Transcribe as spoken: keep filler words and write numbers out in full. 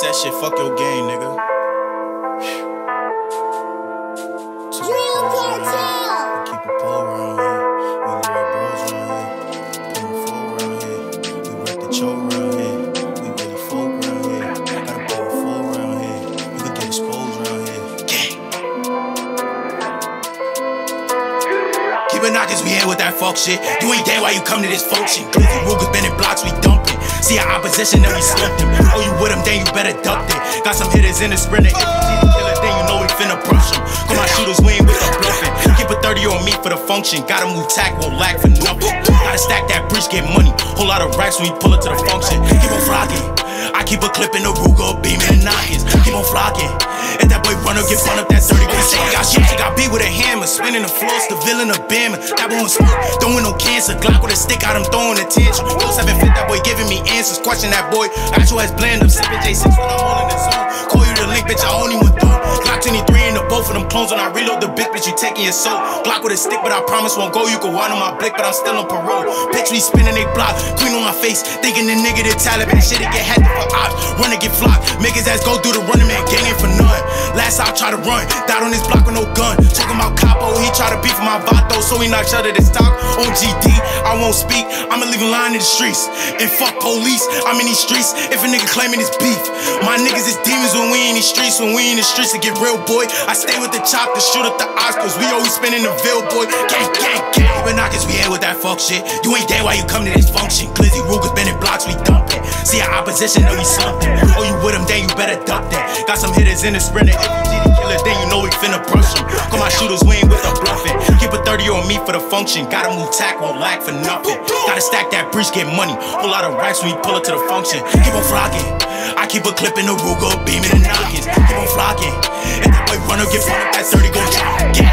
Set shit, fuck your game, nigga. Real cartel. Keep a pole around here. We little bros around here. Putting four around here. We wreck the choke around here. We really folk around here. Gotta put a four around here. We could get exposed around here. Yeah. Keep it knockers, we here with that folk shit. You ain't dead, why you come to this folk shit? Goofy Rugas been in blocks, we dumping. See our opposition, then we slumped him. Oh, you with him, then you better duck it. Got some hitters in the sprinter. If you see the killer, then you know we finna brush him. Call my shooters, we ain't with the bluffing. Keep a thirty on me for the function. Gotta move tack, won't lack for nothing. Gotta stack that breach, get money. Whole lot of racks when we pull it to the function. Keep on flocking. I keep a clip in the Ruger, beaming and knocking. Keep on flocking. If that boy run up, get run up that thirty. She got shit, she got beat with a hammer. Spinning the floors, the villain of Bama. That boy on smoke, throwing no cancer. Glock with a stick, got him throwing a tantrum. seven fifty, that boy giving me answers. Question that boy, got your ass bland up. Sipping J six when I'm holding the zone. Call you the link, bitch, I only want through. Glock twenty-three in the both of them clones. When I reload the bitch, bitch, you taking your soul. Glock with a stick, but I promise won't go. You can wind on my blick, but I'm still on parole. Bitch, we spinning they block. Queen on my face, thinking the nigga the Taliban. Shit, it get hacked for ops. Run and get flopped. Make his ass go through the running man, gangin' for none. Last I try to run, died on his block with no gun. Took him out capo, he tried to beef with my vato, so he knocked out of this talk. On G D, I won't speak. I'ma leave a line in the streets. And fuck police, I'm in these streets. If a nigga claiming it's beef, my niggas is demons when we in these streets. When we in the streets, to get real, boy. I stay with the chop to shoot up the odds, cause we always spinning the Ville, boy. Gang, gang, gang. But knockers, we here with that fuck shit. You ain't dead, why you come to this function? Glizzy Rugas been in blocks, we dumping. See our opposition, know we slumping. Oh, you with him, then you better duck that. Got some hitters in the sprinter. If you see the killer, then you know we finna brush him. Call my shooters, we ain't with the bluffing. Keep a thirty on me for the function. Gotta move tack, won't lack for nothing. Gotta stack that breach, get money. Whole lot of racks when we pull it to the function. Keep on flocking. I keep a clip in the Ruger, beaming and knocking. Keep on flocking. If that boy run up, get run up, that thirty go.